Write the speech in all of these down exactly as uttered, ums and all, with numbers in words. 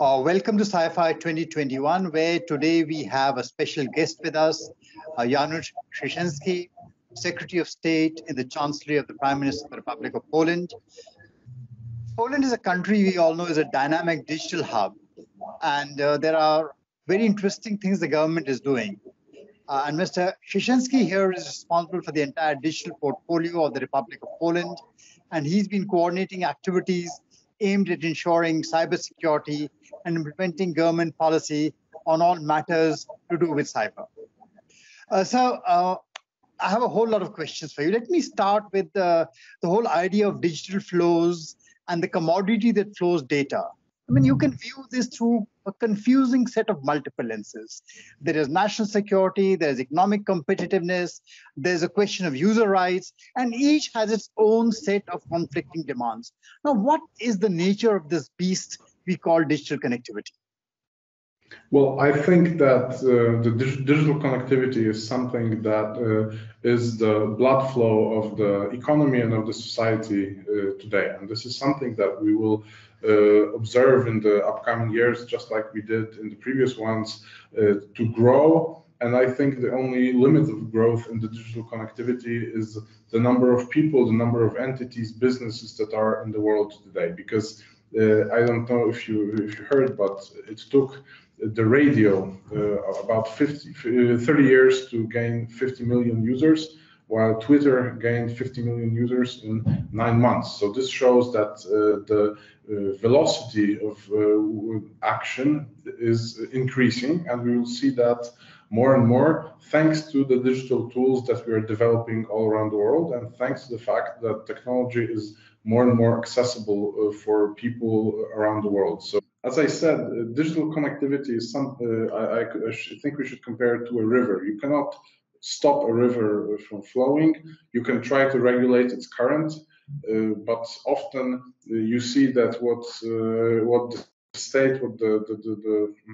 Uh, welcome to CyFy twenty twenty-one, where today we have a special guest with us, uh, Janusz Cieszyński, Secretary of State in the Chancellery of the Prime Minister of the Republic of Poland. Poland is a country we all know is a dynamic digital hub, and uh, there are very interesting things the government is doing. Uh, and Mister Cieszyński here is responsible for the entire digital portfolio of the Republic of Poland, and he's been coordinating activities aimed at ensuring cybersecurity and implementing government policy on all matters to do with cyber. Uh, so uh, I have a whole lot of questions for you. Let me start with uh, the whole idea of digital flows and the commodity that flows data. I mean, you can view this through a confusing set of multiple lenses. There is national security, there is economic competitiveness, there's a question of user rights, and each has its own set of conflicting demands. Now, what is the nature of this beast we call digital connectivity? Well, I think that uh, the dig digital connectivity is something that uh, is the blood flow of the economy and of the society uh, today. And this is something that we will uh, observe in the upcoming years, just like we did in the previous ones, uh, to grow. And I think the only limit of growth in the digital connectivity is the number of people, the number of entities, businesses that are in the world today. Because uh, I don't know if you, if you heard, but it took the radio uh, about fifty, thirty years to gain fifty million users, while Twitter gained fifty million users in nine months. So this shows that uh, the uh, velocity of uh, action is increasing, and we will see that more and more thanks to the digital tools that we are developing all around the world, and thanks to the fact that technology is more and more accessible uh, for people around the world. So, as I said, uh, digital connectivity is something uh, I, I, I think we should compare it to a river. You cannot stop a river from flowing. You can try to regulate its current, uh, but often uh, you see that what uh, what the state, what the, the, the,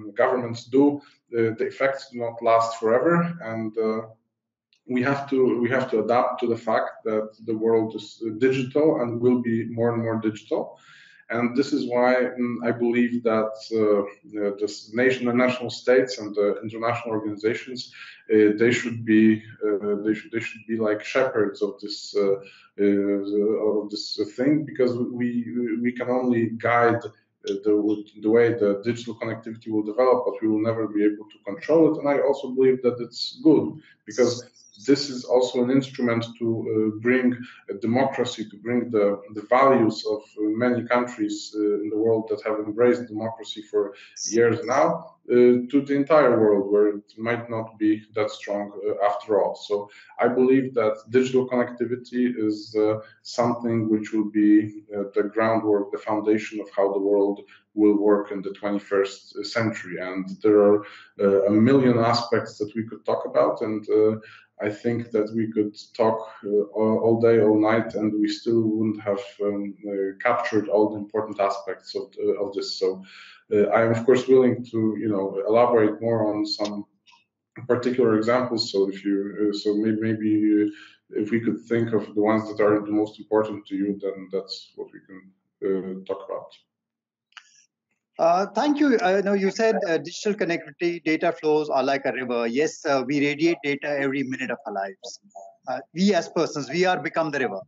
the governments do, uh, the effects do not last forever, and uh, we have to we have to adapt to the fact that the world is digital and will be more and more digital. And this is why um, I believe that uh, uh, the nation, the national states, and the international organizations, uh, they should be uh, they should they should be like shepherds of this uh, uh, of this thing, because we we can only guide the the way the digital connectivity will develop, but we will never be able to control it. And I also believe that it's good, because this is also an instrument to uh, bring a democracy, to bring the, the values of many countries uh, in the world that have embraced democracy for years now uh, to the entire world, where it might not be that strong uh, after all. So I believe that digital connectivity is uh, something which will be uh, the groundwork, the foundation of how the world will work in the twenty-first century. And there are uh, a million aspects that we could talk about, and uh, I think that we could talk uh, all day, all night, and we still wouldn't have um, uh, captured all the important aspects of, uh, of this. So uh, I am, of course, willing to, you know, elaborate more on some particular examples. So if you, uh, so maybe, maybe if we could think of the ones that are the most important to you, then that's what we can uh, talk about. Uh, thank you. Uh, no, you said uh, digital connectivity, data flows are like a river. Yes, uh, we radiate data every minute of our lives. Uh, we as persons, we are become the river.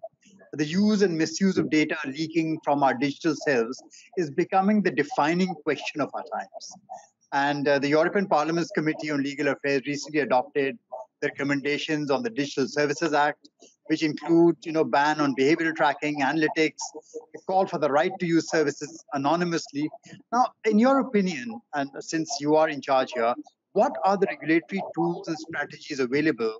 The use and misuse of data leaking from our digital selves is becoming the defining question of our times. And uh, the European Parliament's Committee on Legal Affairs recently adopted the recommendations on the Digital Services Act, which include, you know, ban on behavioral tracking, analytics, a call for the right to use services anonymously. Now, in your opinion, and since you are in charge here, what are the regulatory tools and strategies available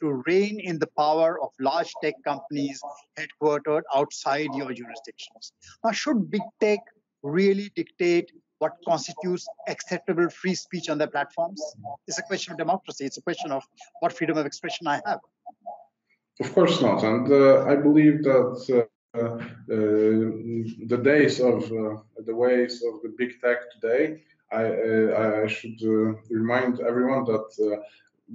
to rein in the power of large tech companies headquartered outside your jurisdictions? Now, should big tech really dictate what constitutes acceptable free speech on their platforms? It's a question of democracy. It's a question of what freedom of expression I have. Of course not. And uh, I believe that uh, uh, the days of uh, the ways of the big tech today, I, uh, I should uh, remind everyone that uh,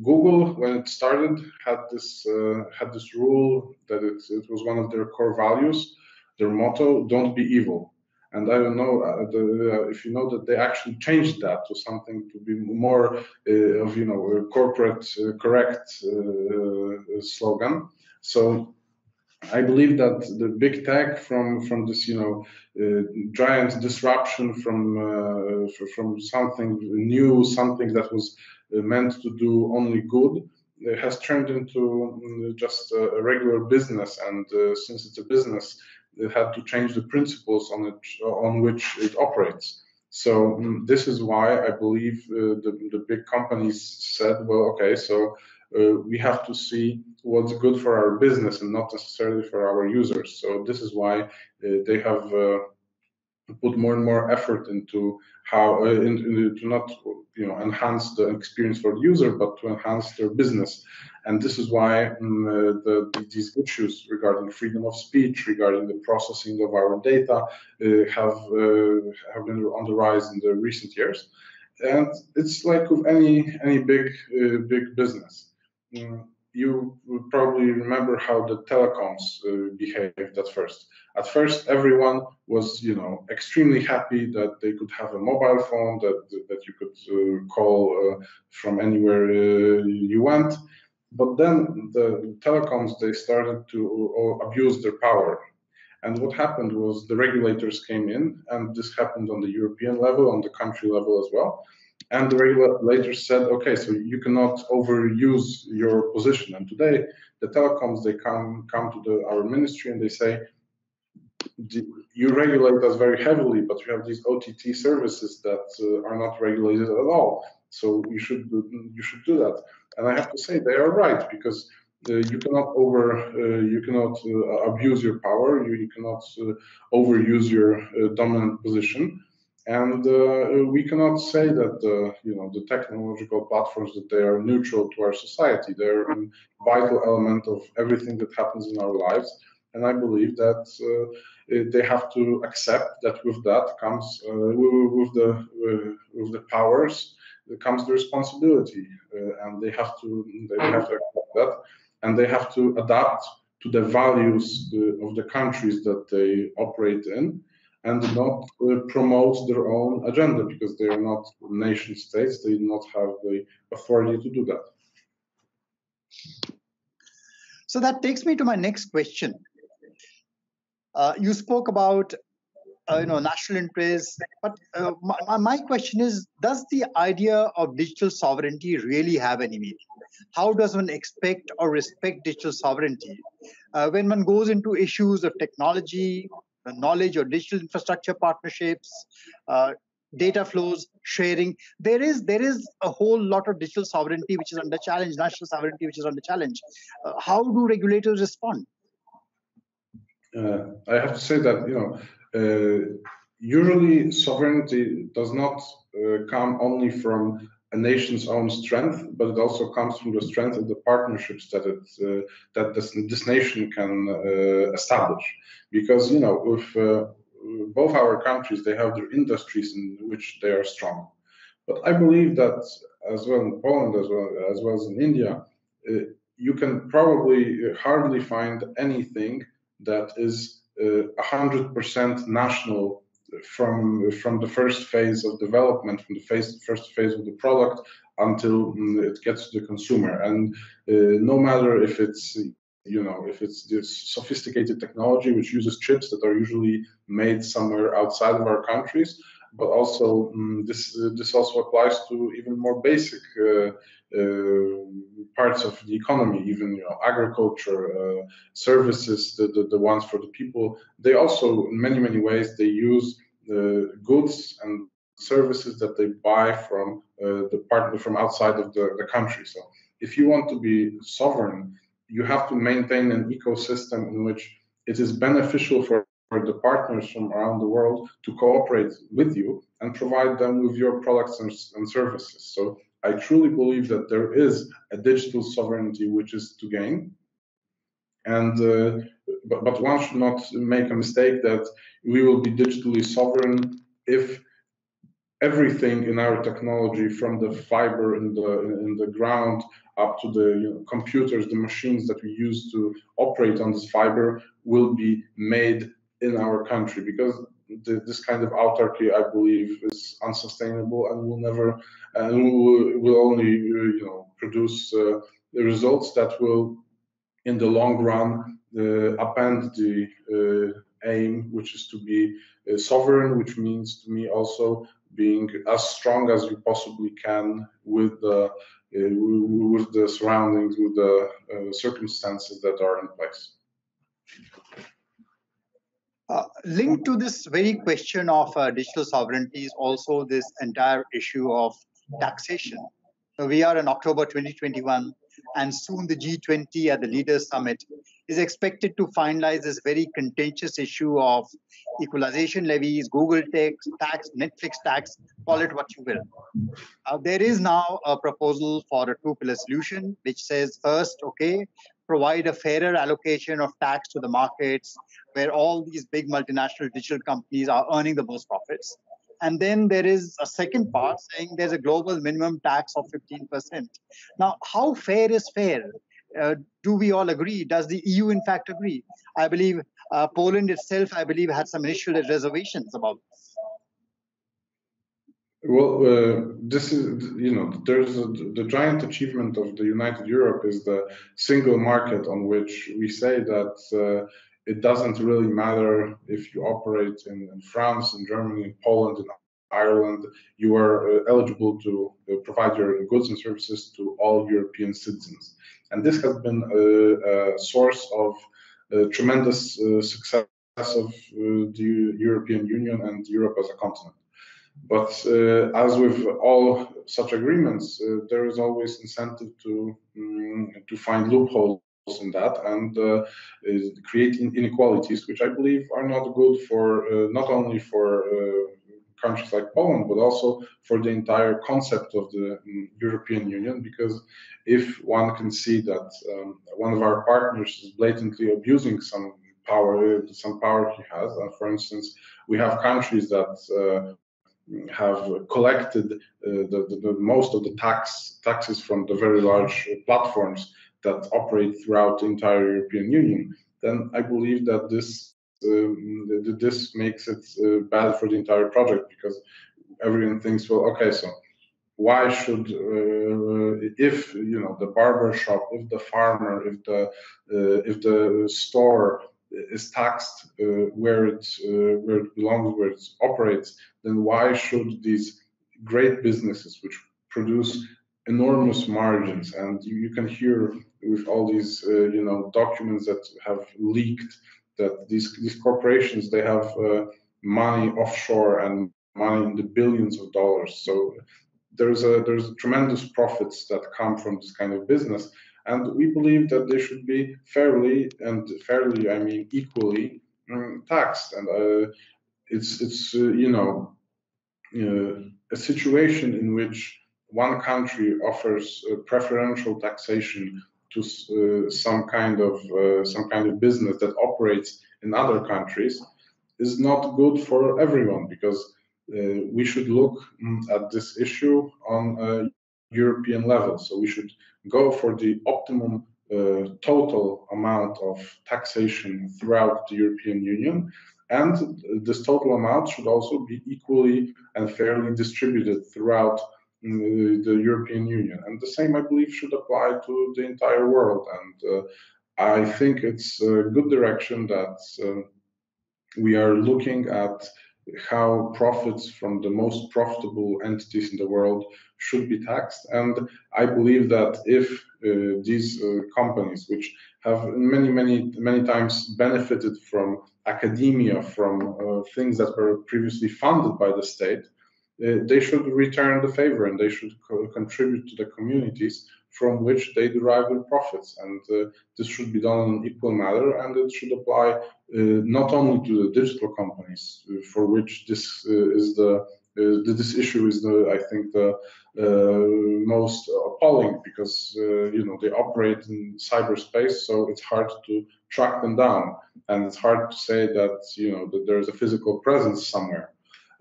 Google, when it started, had this, uh, had this rule that it, it was one of their core values, their motto, don't be evil. And I don't know uh, the, uh, if you know that they actually changed that to something to be more uh, of, you know, a corporate uh, correct uh, slogan. So I believe that the big tech from from this, you know, uh, giant disruption from uh, from something new, something that was meant to do only good, it has turned into just a regular business. And uh, since it's a business, it had to change the principles on it, on which it operates. So um, this is why I believe uh, the, the big companies said, well, okay, so uh, we have to see what's good for our business and not necessarily for our users. So this is why uh, they have uh, put more and more effort into how uh, in, in, to not, you know, enhance the experience for the user, but to enhance their business. And this is why um, uh, the, the, these issues regarding freedom of speech, regarding the processing of our data, uh, have uh, have been on the rise in the recent years. And it's like with any any big uh, big business. Um, You will probably remember how the telecoms uh, behaved at first. At first, everyone was, you know, extremely happy that they could have a mobile phone, that that you could uh, call uh, from anywhere uh, you went. But then the telecoms, they started to uh, abuse their power. And what happened was the regulators came in, and this happened on the European level, on the country level as well. And the regulators said, okay, so you cannot overuse your position. And today, the telecoms, they come come to the, our ministry and they say, you regulate us very heavily, but you have these O T T services that uh, are not regulated at all. So you should you should do that. And I have to say they are right, because uh, you cannot over uh, you cannot uh, abuse your power. You, you cannot uh, overuse your uh, dominant position. And uh, we cannot say that uh, you know, the technological platforms, that they are neutral to our society. They're a vital element of everything that happens in our lives. And I believe that uh, they have to accept that with that comes uh, with the uh, with the powers comes the responsibility, uh, and they have to they have to accept that, and they have to adapt to the values uh, of the countries that they operate in. And not uh, promote their own agenda, because they are not nation states. They do not have the authority to do that. So that takes me to my next question. Uh, you spoke about, uh, you know, national interests, but uh, my, my question is: does the idea of digital sovereignty really have any meaning? How does one expect or respect digital sovereignty uh, when one goes into issues of technology, the knowledge or digital infrastructure partnerships, uh, data flows, sharing? There is there is a whole lot of digital sovereignty which is under challenge, national sovereignty which is under challenge. Uh, how do regulators respond? Uh, I have to say that, you know, uh, usually sovereignty does not uh, come only from a nation's own strength, but it also comes from the strength of the partnerships that it uh, that this, this nation can uh, establish. Because, you know, with uh, both our countries, they have their industries in which they are strong. But I believe that as well in Poland, as well as, well as in India, uh, you can probably hardly find anything that is one hundred percent national from from the first phase of development, from the phase, first phase of the product until it gets to the consumer. And uh, no matter if it's, you know, if it's this sophisticated technology which uses chips that are usually made somewhere outside of our countries, but also um, this uh, this also applies to even more basic uh, uh, parts of the economy, even, you know, agriculture, uh, services, the, the the ones for the people. They also, in many many ways, they use the goods and services that they buy from uh, the partner from outside of the, the country. So if you want to be sovereign, you have to maintain an ecosystem in which it is beneficial for the partners from around the world to cooperate with you and provide them with your products and, and services. So I truly believe that there is a digital sovereignty which is to gain. And uh, but, but one should not make a mistake that we will be digitally sovereign if everything in our technology, from the fiber in the in the ground up to the, you know, computers, the machines that we use to operate on this fiber, will be made in our country. Because the, this kind of autarky, I believe, is unsustainable and will never, and will, will only, you know, produce uh, the results that will, in the long run, uh, upend the uh, aim, which is to be uh, sovereign, which means to me also being as strong as you possibly can with the, uh, with the surroundings, with the uh, circumstances that are in place. Uh, linked to this very question of uh, digital sovereignty is also this entire issue of taxation. So we are in October twenty twenty-one, and soon the G twenty at the Leaders Summit is expected to finalize this very contentious issue of equalization levies, Google tax, tax, Netflix tax, call it what you will. Uh, there is now a proposal for a two-pillar solution, which says first, okay, provide a fairer allocation of tax to the markets where all these big multinational digital companies are earning the most profits. And then there is a second part saying there's a global minimum tax of fifteen percent. Now, how fair is fair? Uh, do we all agree? Does the E U, in fact, agree? I believe uh, Poland itself, I believe, had some initial reservations about this. Well, uh, this is, you know, there's a, the giant achievement of the United Europe is the single market, on which we say that uh, it doesn't really matter if you operate in, in France, in Germany, in Poland, in Ireland, you are uh, eligible to uh, provide your goods and services to all European citizens. And this has been a, a source of uh, tremendous uh, success of uh, the European Union and Europe as a continent. But uh, as with all such agreements, uh, there is always incentive to, um, to find loopholes in that and uh, create inequalities, which I believe are not good for uh, not only for uh, countries like Poland, but also for the entire concept of the um, European Union, because if one can see that um, one of our partners is blatantly abusing some power, some power he has, and for instance, we have countries that uh, have collected uh, the, the, the most of the tax taxes from the very large platforms that operate throughout the entire European Union, then I believe that this um, th this makes it uh, bad for the entire project, because everyone thinks, well, okay, so why should, uh, if you know the barber shop, if the farmer, if the uh, if the store is taxed uh, where it uh, where it belongs, where it operates, then why should these great businesses which produce enormous margins, and you, you can hear with all these uh, you know documents that have leaked that these these corporations, they have uh, money offshore and money in the billions of dollars. So there's a there's a tremendous profits that come from this kind of business, and we believe that they should be fairly and fairly I mean equally um, taxed. And uh, it's it's uh, you know uh, a situation in which one country offers uh, preferential taxation to uh, some kind of uh, some kind of business that operates in other countries is not good for everyone, because uh, we should look at this issue on a European level. So we should go for the optimum uh, total amount of taxation throughout the European Union, and this total amount should also be equally and fairly distributed throughout the European Union. And the same, I believe, should apply to the entire world. And uh, I think it's a good direction that uh, we are looking at how profits from the most profitable entities in the world should be taxed. And I believe that if uh, these uh, companies, which have many, many, many times benefited from academia, from uh, things that were previously funded by the state, Uh, they should return the favor, and they should co contribute to the communities from which they derive their profits. And uh, this should be done in an equal manner, and it should apply uh, not only to the digital companies, uh, for which this uh, is the uh, this issue is the I think the uh, most appalling, because uh, you know they operate in cyberspace, so it's hard to track them down, and it's hard to say that you know that there is a physical presence somewhere.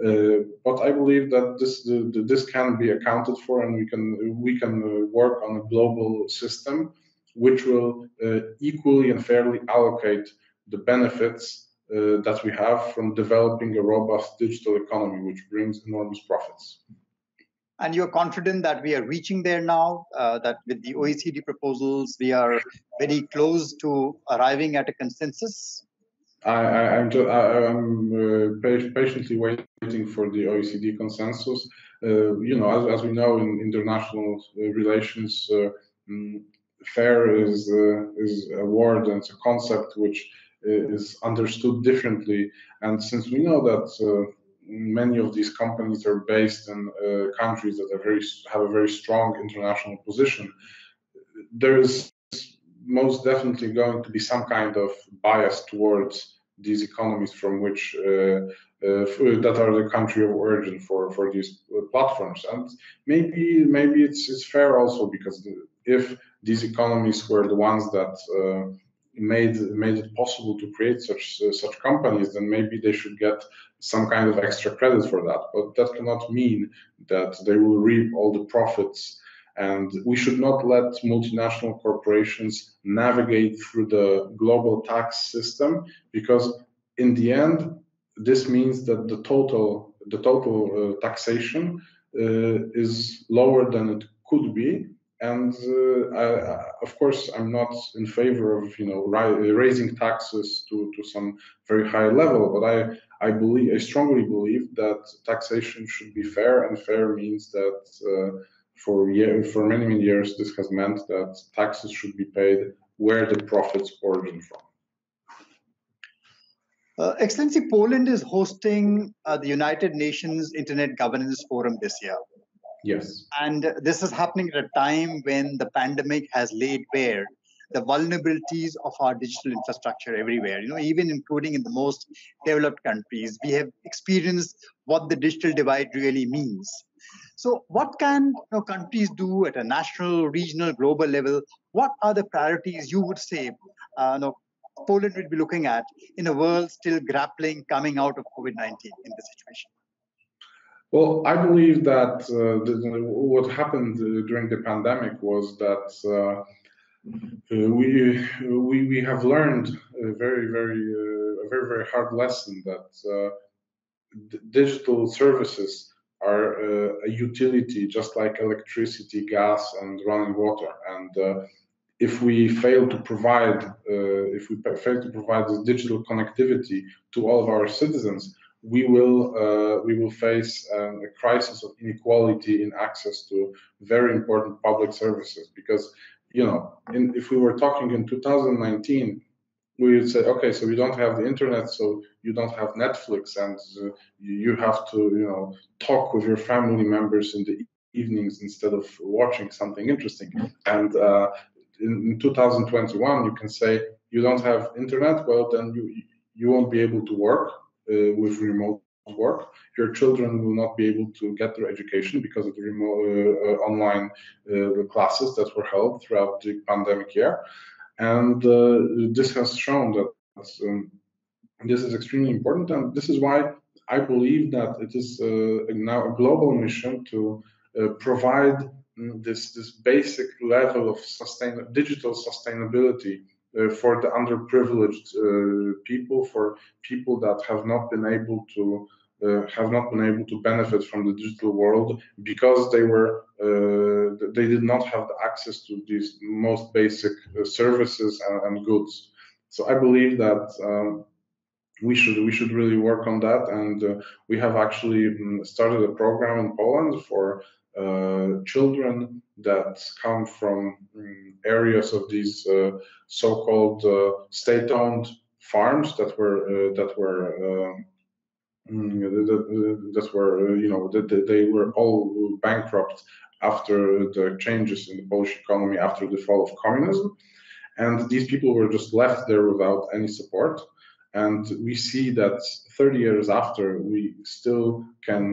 Uh, but I believe that this the, the, this can be accounted for, and we can we can uh, work on a global system which will uh, equally and fairly allocate the benefits uh, that we have from developing a robust digital economy, which brings enormous profits. And you're confident that we are reaching there now, uh, that with the O E C D proposals, we are very close to arriving at a consensus? I, I, I'm, to, I, I'm uh, patiently waiting for the O E C D consensus. Uh, you know, as, as we know, in international relations, uh, fair is, uh, is a word and it's a concept which is understood differently. And since we know that uh, many of these companies are based in uh, countries that are very, have a very strong international position, there is most definitely going to be some kind of bias towards these economies from which uh, uh, that are the country of origin for for these platforms. And maybe maybe it's it's fair also, because the, if these economies were the ones that uh, made made it possible to create such uh, such companies, then maybe they should get some kind of extra credit for that. But that cannot mean that they will reap all the profits. And we should not let multinational corporations navigate through the global tax system, because in the end, this means that the total, the total uh, taxation uh, is lower than it could be. And uh, I, of course, I'm not in favor of, you know, raising taxes to, to some very high level, but I, I believe, I strongly believe that taxation should be fair, and fair means that. Uh, For, year, for many, many years, this has meant that taxes should be paid where the profits origin from. Uh, Excellency, Poland is hosting uh, the United Nations Internet Governance Forum this year. Yes. And this is happening at a time when the pandemic has laid bare the vulnerabilities of our digital infrastructure everywhere, you know, even including in the most developed countries. We have experienced what the digital divide really means. So what can, you know, countries do at a national, regional, global level? What are the priorities you would say uh, no, Poland would be looking at in a world still grappling, coming out of COVID nineteen in this situation? Well, I believe that uh, the, what happened during the pandemic was that uh, Uh, we, we we have learned a very very uh, a very very hard lesson that uh, d digital services are uh, a utility, just like electricity, gas, and running water. And uh, if we fail to provide uh, if we fail to provide this digital connectivity to all of our citizens, we will uh, we will face um, a crisis of inequality in access to very important public services, because. You know, in, if we were talking in two thousand nineteen, we would say, okay, so we don't have the internet, so you don't have Netflix, and uh, you have to, you know, talk with your family members in the evenings instead of watching something interesting. And uh, in, in two thousand twenty-one, you can say you don't have internet, well, then you you won't be able to work uh, with remote work. Your children will not be able to get their education because of the remote uh, uh, online uh, classes that were held throughout the pandemic year. And uh, this has shown that um, this is extremely important, and this is why I believe that it is uh, now a global mission to uh, provide um, this this basic level of sustain digital sustainability Uh, for the underprivileged uh, people, for people that have not been able to uh, have not been able to benefit from the digital world because they were uh, they did not have the access to these most basic uh, services and, and goods. So I believe that um, we should we should really work on that, and uh, we have actually started a program in Poland for Uh, children that come from um, areas of these uh, so-called uh, state-owned farms that were uh, that were uh, that, that were you know that they were all bankrupt after the changes in the Polish economy after the fall of communism, and these people were just left there without any support. And we see that thirty years after, we still can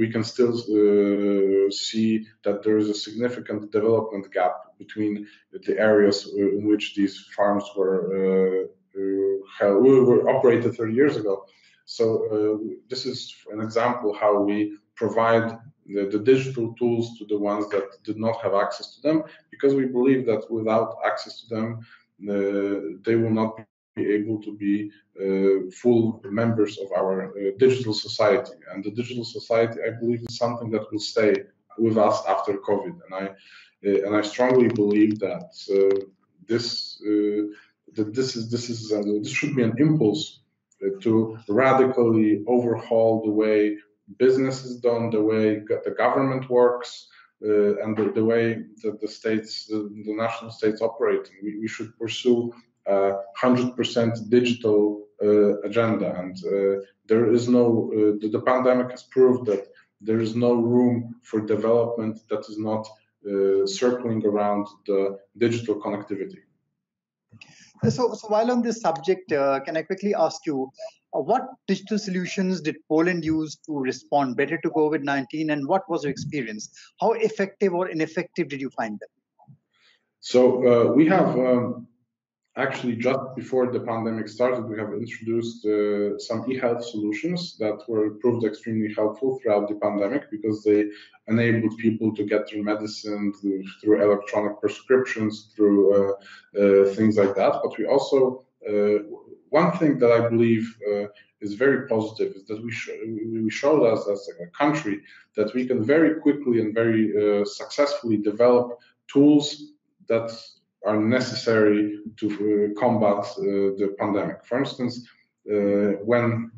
we can still uh, see that there is a significant development gap between the areas in which these farms were uh, were operated thirty years ago. So uh, this is an example how we provide the, the digital tools to the ones that did not have access to them, because we believe that without access to them, uh, they will not be be able to be uh, full members of our uh, digital society. And the digital society, I believe, is something that will stay with us after COVID. And I uh, and I strongly believe that uh, this uh, that this is this is uh, this should be an impulse to radically overhaul the way business is done, the way the government works, uh, and the, the way that the states, the, the national states operate. We, we should pursue a one hundred percent digital uh, agenda. And uh, there is no, uh, the, the pandemic has proved that there is no room for development that is not uh, circling around the digital connectivity. So, so while on this subject, uh, can I quickly ask you, uh, what digital solutions did Poland use to respond better to COVID nineteen, and what was your experience? How effective or ineffective did you find them? So uh, we have um, actually, just before the pandemic started, we have introduced uh, some e-health solutions that were proved extremely helpful throughout the pandemic, because they enabled people to get their medicine through, through electronic prescriptions, through uh, uh, things like that. But we also, uh, one thing that I believe uh, is very positive is that we, sh we showed us as a country that we can very quickly and very uh, successfully develop tools that are necessary to uh, combat uh, the pandemic. For instance, uh, when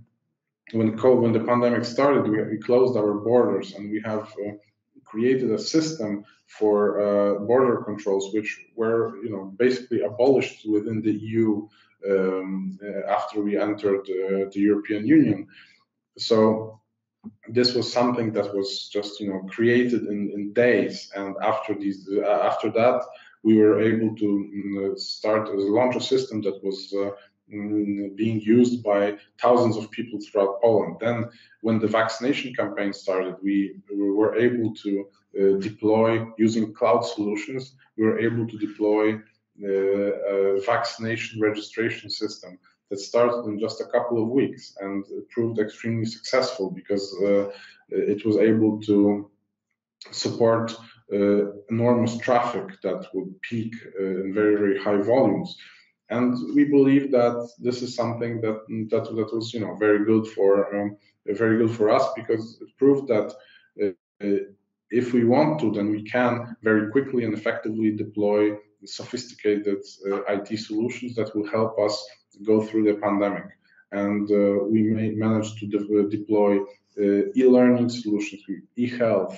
when COVID, when the pandemic started, we, we closed our borders, and we have uh, created a system for uh, border controls, which were you know basically abolished within the E U um, uh, after we entered uh, the European Union. So this was something that was just you know created in, in days, and after these uh, after that, we were able to start launch a system that was uh, being used by thousands of people throughout Poland. Then, when the vaccination campaign started, we were able to uh, deploy, using cloud solutions, we were able to deploy uh, a vaccination registration system that started in just a couple of weeks, and it proved extremely successful, because uh, it was able to support Uh, enormous traffic that would peak uh, in very, very high volumes. And we believe that this is something that that, that was you know very good for um, very good for us, because it proved that uh, if we want to, then we can very quickly and effectively deploy sophisticated uh, I T solutions that will help us go through the pandemic. And uh, we may manage to de deploy uh, e-learning solutions, e-health.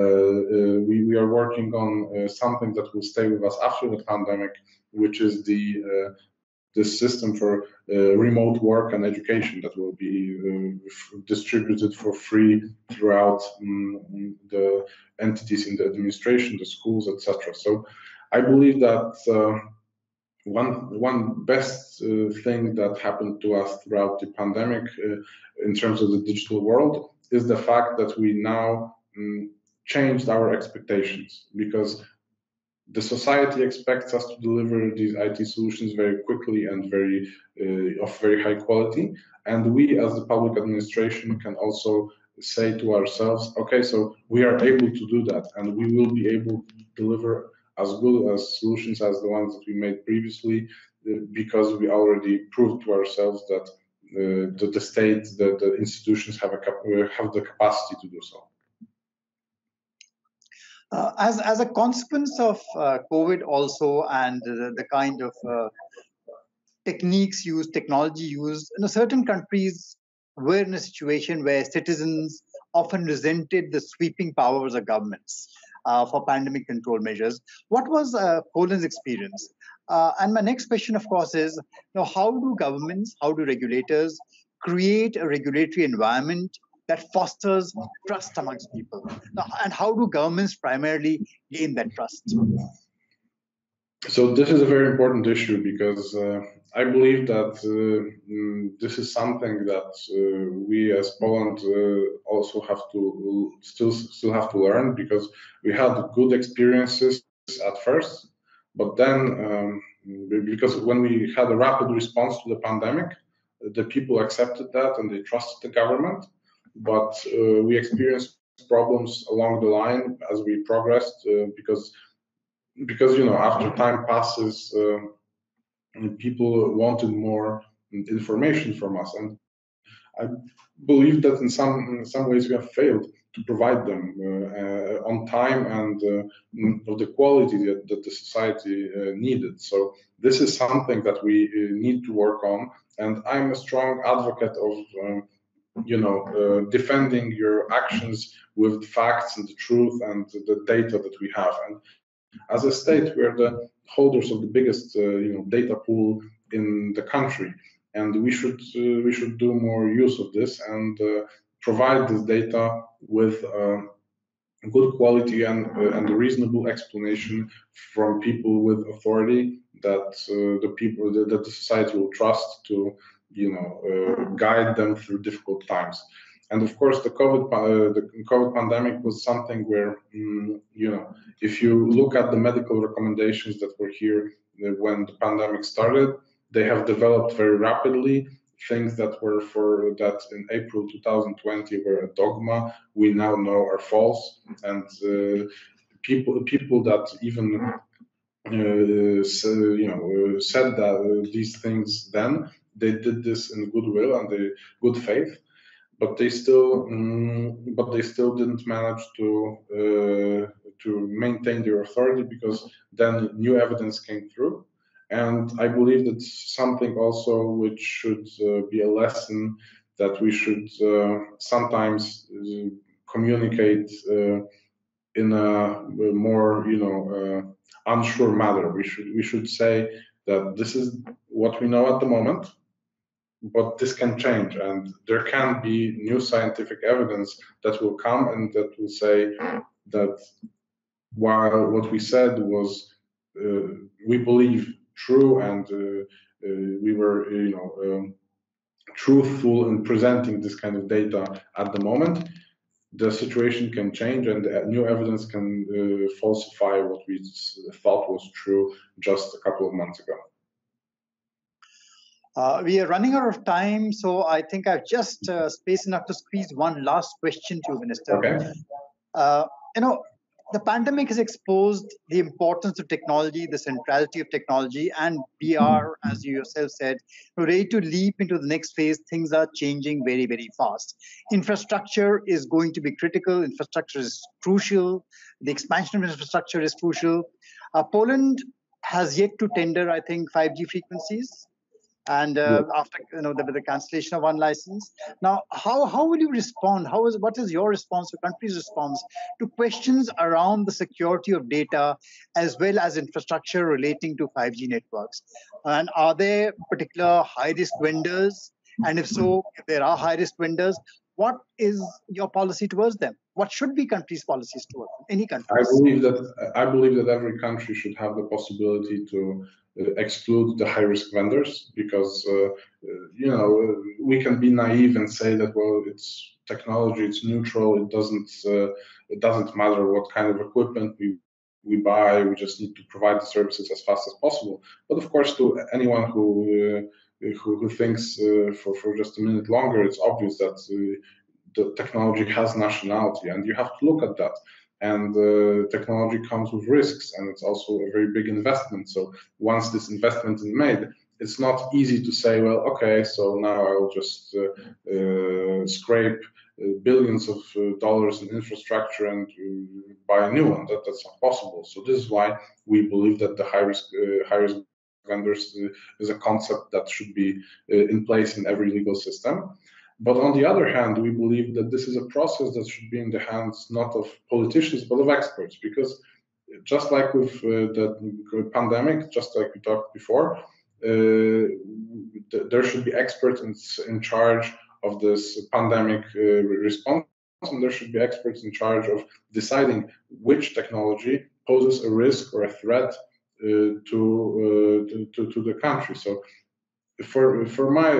Uh, uh, we, we are working on uh, something that will stay with us after the pandemic, which is the uh, this system for uh, remote work and education that will be uh, distributed for free throughout um, the entities in the administration, the schools, et cetera. So I believe that uh, one one best uh, thing that happened to us throughout the pandemic uh, in terms of the digital world is the fact that we now um, changed our expectations, because the society expects us to deliver these I T solutions very quickly and very uh, of very high quality. And we, as the public administration, can also say to ourselves, okay, so we are able to do that, and we will be able to deliver as good as solutions as the ones that we made previously, because we already proved to ourselves that uh, the, the state, the, the institutions have, a cap have the capacity to do so. Uh, as, as a consequence of uh, COVID also, and uh, the kind of uh, techniques used, technology used, you know, certain countries were in a situation where citizens often resented the sweeping powers of governments uh, for pandemic control measures. What was uh, Poland's experience? Uh, and my next question, of course, is you know, how do governments, how do regulators create a regulatory environment that fosters trust amongst people? And how do governments primarily gain that trust? So this is a very important issue, because uh, I believe that uh, this is something that uh, we as Poland uh, also have to still still have to learn, because we had good experiences at first, but then um, because when we had a rapid response to the pandemic, the people accepted that and they trusted the government. But uh, we experienced problems along the line as we progressed, uh, because because you know after time passes, uh, people wanted more information from us. And I believe that in some in some ways we have failed to provide them uh, on time and uh, of the quality that, that the society uh, needed. So this is something that we uh, need to work on. And I'm a strong advocate of, um, you know, uh, defending your actions with the facts and the truth and the data that we have. And as a state, we're the holders of the biggest, uh, you know, data pool in the country. And we should uh, we should do more use of this and uh, provide this data with uh, good quality and uh, and a reasonable explanation from people with authority that uh, the people that the society will trust to, you know, uh, guide them through difficult times. And of course, the COVID uh, the COVID pandemic was something where um, you know, if you look at the medical recommendations that were here when the pandemic started, they have developed very rapidly. Things that were for that in April two thousand twenty were a dogma, we now know are false. And uh, people people that even uh, so, you know uh, said that uh, these things then, they did this in goodwill and the good faith, but they still um, but they still didn't manage to uh, to maintain their authority, because then new evidence came through. And I believe that's something also which should uh, be a lesson, that we should uh, sometimes uh, communicate uh, in a more, you know, uh, unsure manner. We should we should say that this is what we know at the moment, but this can change, and there can be new scientific evidence that will come and that will say that while what we said was uh, we believe true, and uh, uh, we were, you know, um, truthful in presenting this kind of data at the moment, the situation can change and new evidence can uh, falsify what we thought was true just a couple of months ago. Uh, we are running out of time, so I think I've just uh, space enough to squeeze one last question to you, Minister. Okay. Uh, you know, the pandemic has exposed the importance of technology, the centrality of technology, and we are, as you yourself said, ready to leap into the next phase. Things are changing very, very fast. Infrastructure is going to be critical. Infrastructure is crucial. The expansion of infrastructure is crucial. Uh, Poland has yet to tender, I think, five G frequencies. And uh, yeah. after you know the, the cancellation of one license, now how how will you respond? How is what is your response, your country's response to questions around the security of data as well as infrastructure relating to five G networks? And are there particular high risk vendors? And if so, if there are high risk vendors, what is your policy towards them? What should be countries' policies towards them? Any country? I believe that I believe that every country should have the possibility to exclude the high-risk vendors, because uh, you know we can be naive and say that, well, it's technology, it's neutral, it doesn't uh, it doesn't matter what kind of equipment we we buy, we just need to provide the services as fast as possible. But of course, to anyone who uh, who, who thinks uh, for for just a minute longer, it's obvious that uh, the technology has nationality, and you have to look at that. And uh, technology comes with risks, and it's also a very big investment. So once this investment is made, it's not easy to say, well, okay, so now I'll just uh, uh, scrape uh, billions of uh, dollars in infrastructure and uh, buy a new one. That, that's not possible. So this is why we believe that the high-risk uh, high-risk vendors uh, is a concept that should be uh, in place in every legal system. But on the other hand, we believe that this is a process that should be in the hands not of politicians, but of experts, because just like with uh, the pandemic, just like we talked before, uh, th there should be experts in, in charge of this pandemic uh, response, and there should be experts in charge of deciding which technology poses a risk or a threat uh, to, uh, to, to the country. So for, for my...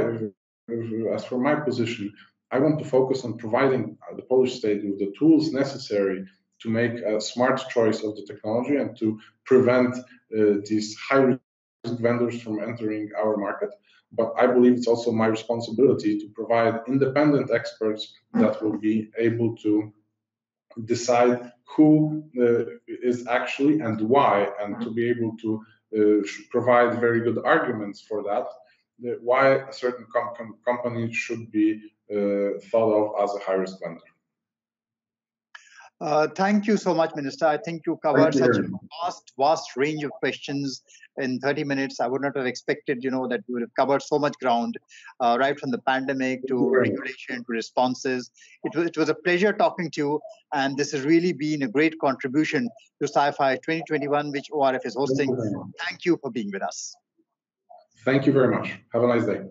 As for my position, I want to focus on providing the Polish state with the tools necessary to make a smart choice of the technology and to prevent uh, these high-risk vendors from entering our market. But I believe it's also my responsibility to provide independent experts that will be able to decide who uh, is actually and why, and to be able to uh, should provide very good arguments for that, that why a certain com com company should be uh, thought of as a high-risk vendor. Uh, thank you so much, Minister. I think you covered such a vast, vast range of questions in thirty minutes. I would not have expected, you know, that you would have covered so much ground, uh, right from the pandemic to regulation to responses. It was, it was a pleasure talking to you, and this has really been a great contribution to CyFy twenty twenty-one, which O R F is hosting. Thank you, thank you for being with us. Thank you very much. Have a nice day.